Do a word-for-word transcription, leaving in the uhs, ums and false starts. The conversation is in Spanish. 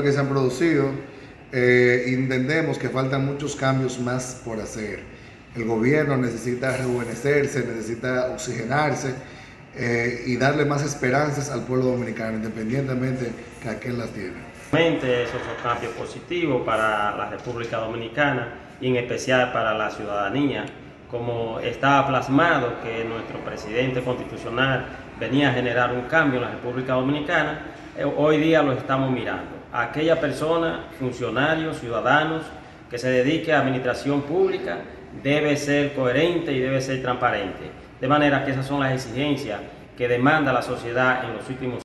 que se han producido, eh, entendemos que faltan muchos cambios más por hacer. El gobierno necesita rejuvenecerse, necesita oxigenarse eh, y darle más esperanzas al pueblo dominicano, independientemente que a quién las tiene. Realmente esos son cambios positivos para la República Dominicana y en especial para la ciudadanía, como estaba plasmado que nuestro presidente constitucional venía a generar un cambio en la República Dominicana. Hoy día lo estamos mirando. Aquella persona, funcionarios, ciudadanos, que se dedique a administración pública debe ser coherente y debe ser transparente. De manera que esas son las exigencias que demanda la sociedad en los últimos años.